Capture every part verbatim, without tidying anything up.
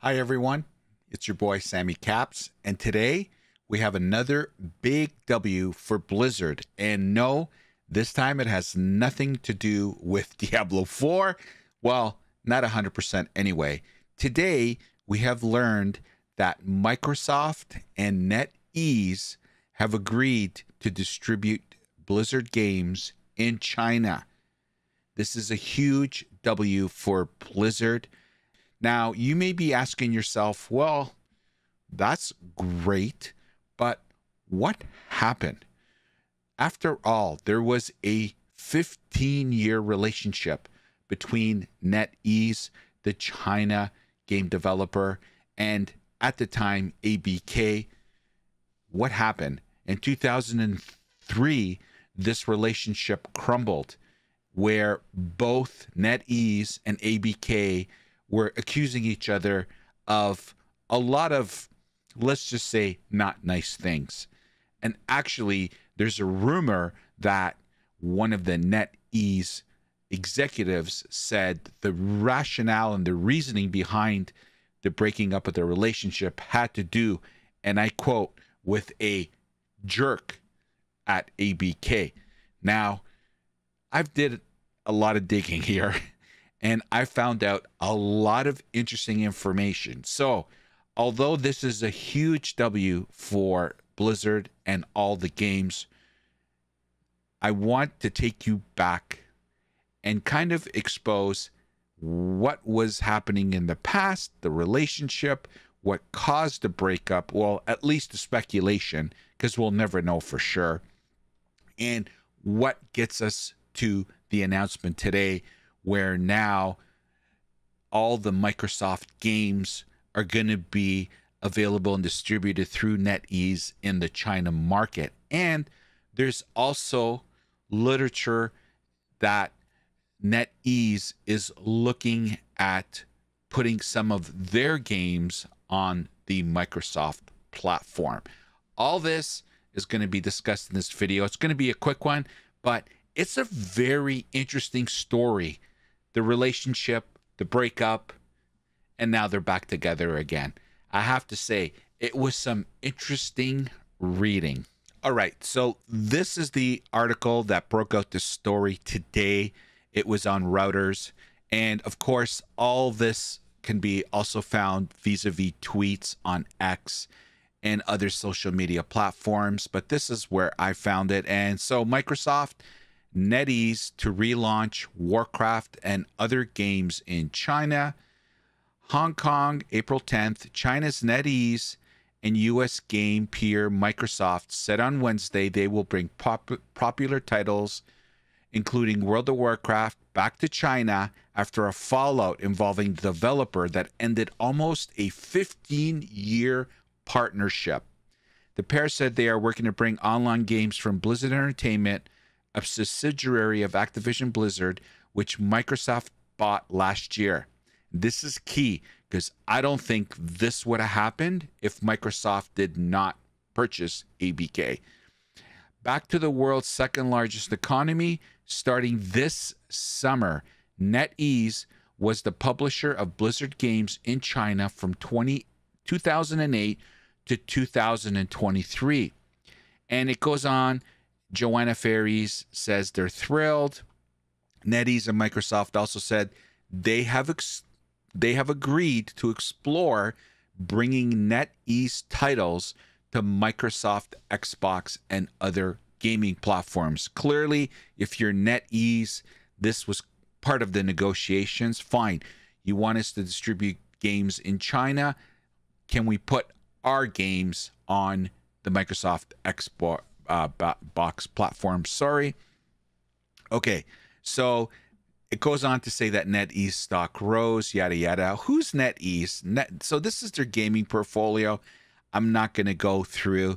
Hi, everyone. It's your boy, Sammy Caps. And today we have another big W for Blizzard. And no, this time it has nothing to do with Diablo four. Well, not one hundred percent anyway. Today, we have learned that Microsoft and NetEase have agreed to distribute Blizzard games in China. This is a huge W for Blizzard. Now, you may be asking yourself, well, that's great, but what happened? After all, there was a fifteen-year relationship between NetEase, the China game developer, and at the time, A B K. What happened? In two thousand three, this relationship crumbled, where both NetEase and A B K were accusing each other of a lot of, let's just say, not nice things. And actually, there's a rumor that one of the NetEase executives said the rationale and the reasoning behind the breaking up of the relationship had to do, and I quote, with a jerk at A B K. Now, I've did a lot of digging here. And I found out a lot of interesting information. So, although this is a huge W for Blizzard and all the games, I want to take you back and kind of expose what was happening in the past, the relationship, what caused the breakup, well, at least the speculation, because we'll never know for sure, and what gets us to the announcement today, where now all the Microsoft games are going to be available and distributed through NetEase in the China market. And there's also literature that NetEase is looking at putting some of their games on the Microsoft platform. All this is going to be discussed in this video. It's going to be a quick one, but it's a very interesting story. The relationship, the breakup, and now they're back together again. I have to say, it was some interesting reading. All right, so this is the article that broke out the story today. It was on Reuters. And of course, all this can be also found vis-a-vis tweets on X and other social media platforms. But this is where I found it. And so Microsoft, NetEase to relaunch Warcraft and other games in China. Hong Kong, April tenth, China's NetEase and U S game peer Microsoft said on Wednesday they will bring pop popular titles, including World of Warcraft, back to China after a fallout involving the developer that ended almost a fifteen-year partnership. The pair said they are working to bring online games from Blizzard Entertainment, a subsidiary of Activision Blizzard, which Microsoft bought last year. This is key because I don't think this would have happened if Microsoft did not purchase A B K. Back to the world's second largest economy, starting this summer, NetEase was the publisher of Blizzard games in China from two thousand eight to two thousand twenty-three. And it goes on. Joanna Ferries says they're thrilled. NetEase and Microsoft also said they have ex they have agreed to explore bringing NetEase titles to Microsoft, Xbox, and other gaming platforms. Clearly, if you're NetEase, this was part of the negotiations. Fine, you want us to distribute games in China. Can we put our games on the Microsoft Xbox? Uh, box platform, sorry. Okay, so it goes on to say that NetEase stock rose, yada, yada. Who's NetEase? Net, so this is their gaming portfolio. I'm not going to go through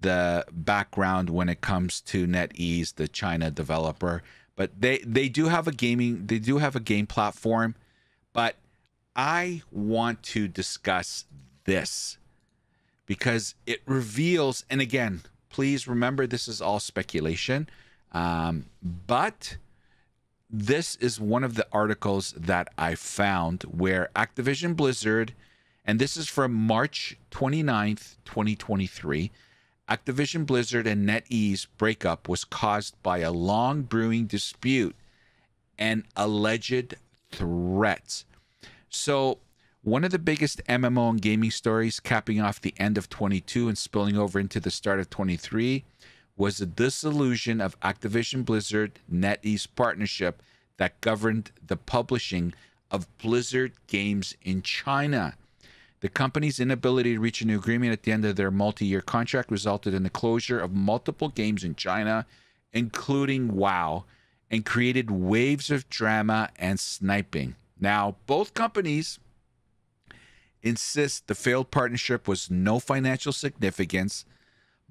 the background when it comes to NetEase, the China developer, but they, they do have a gaming, they do have a game platform, but I want to discuss this because it reveals, and again, please remember, this is all speculation, um, but this is one of the articles that I found where Activision Blizzard And this is from March twenty-ninth, twenty twenty-three. Activision Blizzard and NetEase breakup was caused by a long brewing dispute and alleged threats. So one of the biggest M M O and gaming stories capping off the end of twenty-two and spilling over into the start of twenty-three was the dissolution of Activision Blizzard NetEase partnership that governed the publishing of Blizzard games in China. The company's inability to reach a new agreement at the end of their multi-year contract resulted in the closure of multiple games in China, including WoW, and created waves of drama and sniping. Now, both companies insist the failed partnership was no financial significance.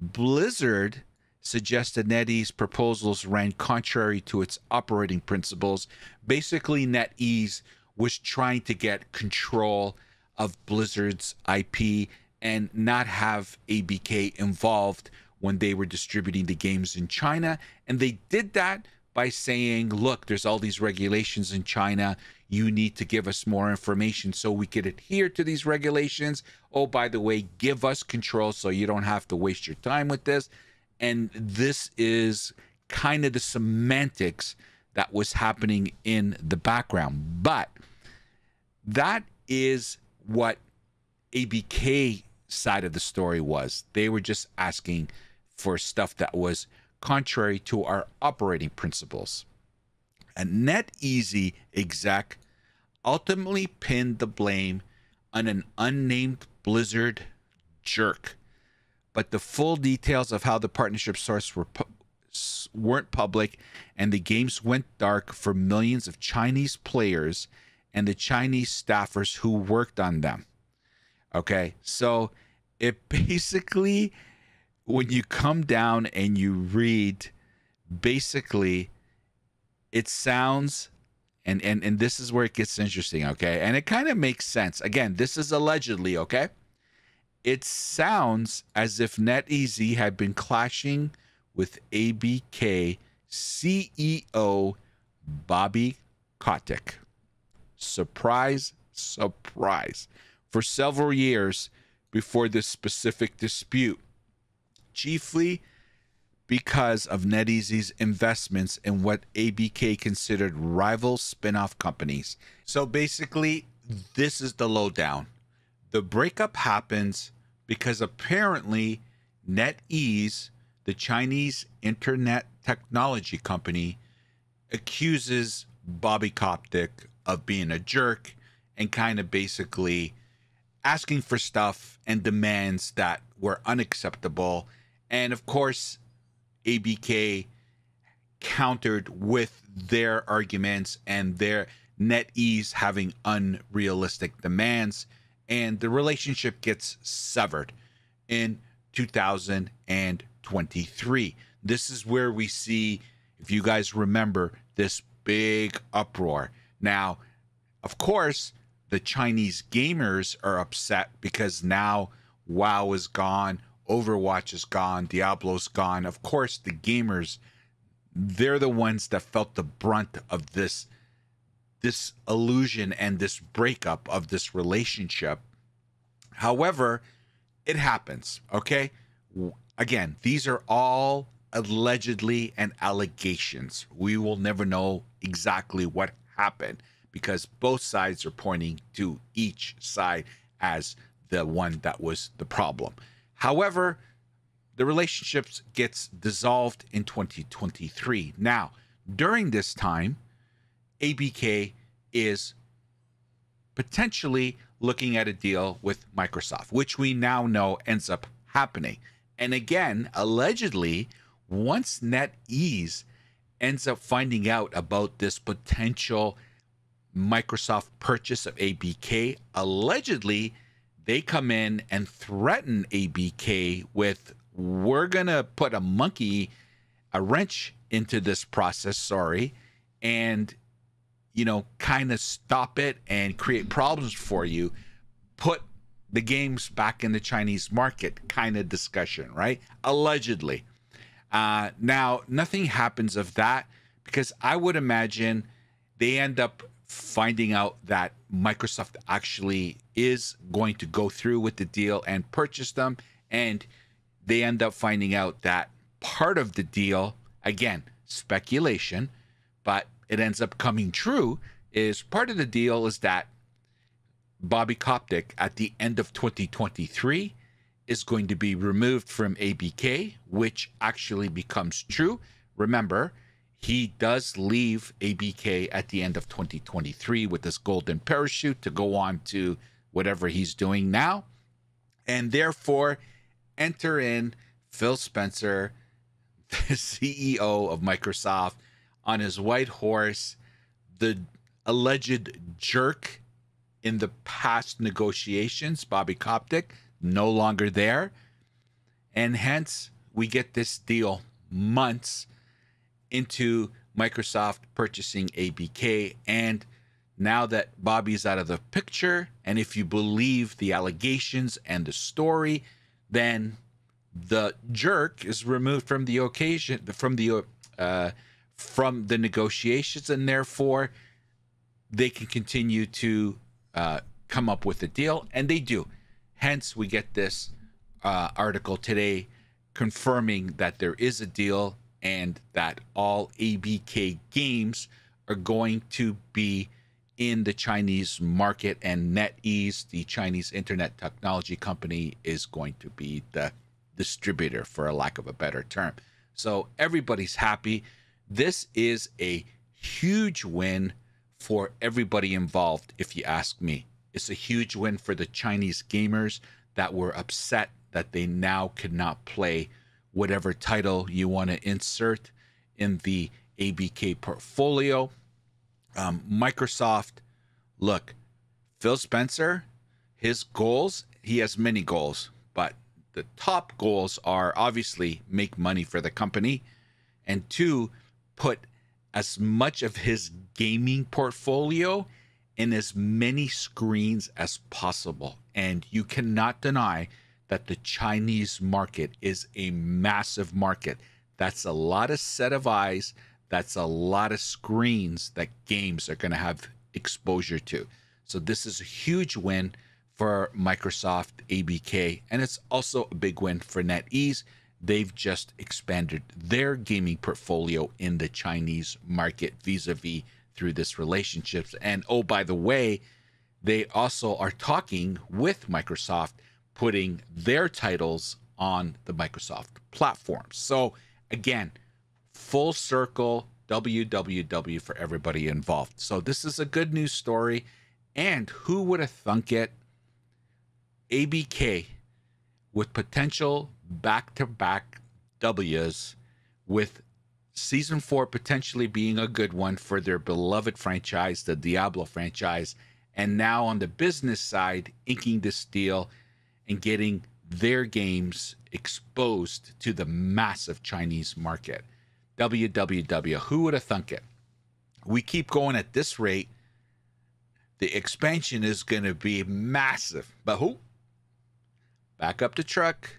Blizzard suggested NetEase proposals ran contrary to its operating principles. Basically, NetEase was trying to get control of Blizzard's I P and not have A B K involved when they were distributing the games in China. And they did that by saying, look, there's all these regulations in China. You need to give us more information so we could adhere to these regulations. Oh, by the way, give us control so you don't have to waste your time with this. And this is kind of the semantics that was happening in the background. But that is what A B K side of the story was. They were just asking for stuff that was contrary to our operating principles. A NetEase exec ultimately pinned the blame on an unnamed Blizzard jerk, but the full details of how the partnership source were pu weren't public, and the games went dark for millions of Chinese players and the Chinese staffers who worked on them. Okay, so it basically, when you come down and you read, basically it sounds, and, and, and this is where it gets interesting, okay? And it kind of makes sense. Again, this is allegedly, okay? It sounds as if NetEase had been clashing with A B K C E O Bobby Kotick. Surprise, surprise. For several years before this specific dispute, chiefly because of NetEase's investments in what A B K considered rival spin-off companies. So basically, this is the lowdown. The breakup happens because apparently NetEase, the Chinese internet technology company, accuses Bobby Kotick of being a jerk and kind of basically asking for stuff and demands that were unacceptable. And of course, A B K countered with their arguments and their NetEase having unrealistic demands, and the relationship gets severed in two thousand twenty-three. This is where we see, if you guys remember, this big uproar. Now, of course, the Chinese gamers are upset because now WoW is gone, Overwatch is gone, Diablo's gone. Of course, the gamers, they're the ones that felt the brunt of this this illusion and this breakup of this relationship. However, it happens, okay? Again, these are all allegedly and allegations. We will never know exactly what happened because both sides are pointing to each side as the one that was the problem. However, the relationships gets dissolved in twenty twenty-three. Now, during this time, A B K is potentially looking at a deal with Microsoft, which we now know ends up happening. And again, allegedly, once NetEase ends up finding out about this potential Microsoft purchase of A B K, allegedly, they come in and threaten A B K with, we're going to put a monkey, a wrench into this process, sorry, and, you know, kind of stop it and create problems for you. Put the games back in the Chinese market kind of discussion, right? Allegedly. Uh, now, nothing happens of that because I would imagine they end up finding out that Microsoft actually is going to go through with the deal and purchase them. And they end up finding out that part of the deal, again, speculation, but it ends up coming true, is part of the deal is that Bobby Kotick at the end of twenty twenty-three is going to be removed from A B K, which actually becomes true. Remember, he does leave A B K at the end of twenty twenty-three with this golden parachute to go on to whatever he's doing now. And therefore, enter in Phil Spencer, the C E O of Microsoft, on his white horse, the alleged jerk in the past negotiations, Bobby Kotick, no longer there. And hence, we get this deal months into Microsoft purchasing A B K. And now that Bobby's out of the picture, and if you believe the allegations and the story, then the jerk is removed from the occasion, from the uh, from the negotiations, and therefore they can continue to uh, come up with a deal, and they do. Hence, we get this uh, article today confirming that there is a deal and that all A B K games are going to be in the Chinese market, and NetEase, the Chinese internet technology company, is going to be the distributor, for a lack of a better term. So everybody's happy. This is a huge win for everybody involved, if you ask me. It's a huge win for the Chinese gamers that were upset that they now could not play whatever title you want to insert in the A B K portfolio. Um, Microsoft, look, Phil Spencer, his goals, he has many goals, but the top goals are obviously make money for the company, and two, put as much of his gaming portfolio in as many screens as possible. And you cannot deny that the Chinese market is a massive market. That's a lot of set of eyes. That's a lot of screens that games are going to have exposure to. So this is a huge win for Microsoft A B K, and it's also a big win for NetEase. They've just expanded their gaming portfolio in the Chinese market vis-a-vis through this relationship. And oh, by the way, they also are talking with Microsoft, putting their titles on the Microsoft platform. So again, full circle, W W W for everybody involved. So this is a good news story. And who would have thunk it? A B K with potential back-to-back W's, with season four potentially being a good one for their beloved franchise, the Diablo franchise. And now on the business side, inking this deal and getting their games exposed to the massive Chinese market. W W W, who would have thunk it? We keep going at this rate, the expansion is going to be massive. But who? Back up the truck,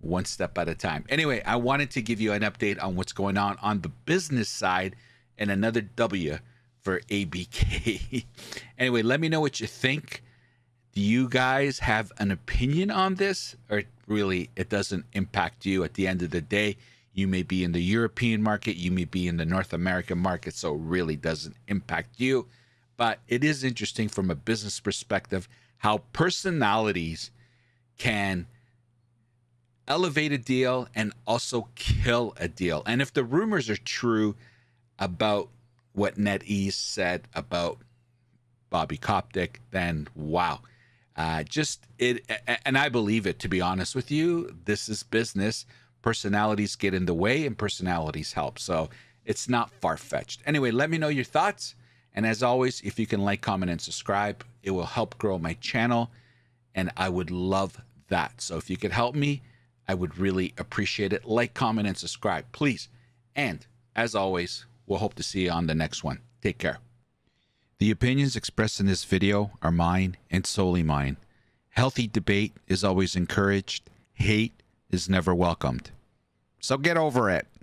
one step at a time. Anyway, I wanted to give you an update on what's going on on the business side, and another W for A B K. Anyway, let me know what you think. Do you guys have an opinion on this, or really it doesn't impact you? At the end of the day, you may be in the European market, you may be in the North American market, so it really doesn't impact you. But it is interesting from a business perspective how personalities can elevate a deal and also kill a deal. And if the rumors are true about what NetEase said about Bobby Kotick, then wow. Uh, just it, and I believe it, to be honest with you. This is business. Personalities get in the way, and personalities help. So it's not far-fetched. Anyway, let me know your thoughts. And as always, if you can like, comment, and subscribe, it will help grow my channel, and I would love that. So if you could help me, I would really appreciate it. Like, comment, and subscribe, please. And as always, we'll hope to see you on the next one. Take care. The opinions expressed in this video are mine and solely mine. Healthy debate is always encouraged. Hate is never welcomed. So get over it.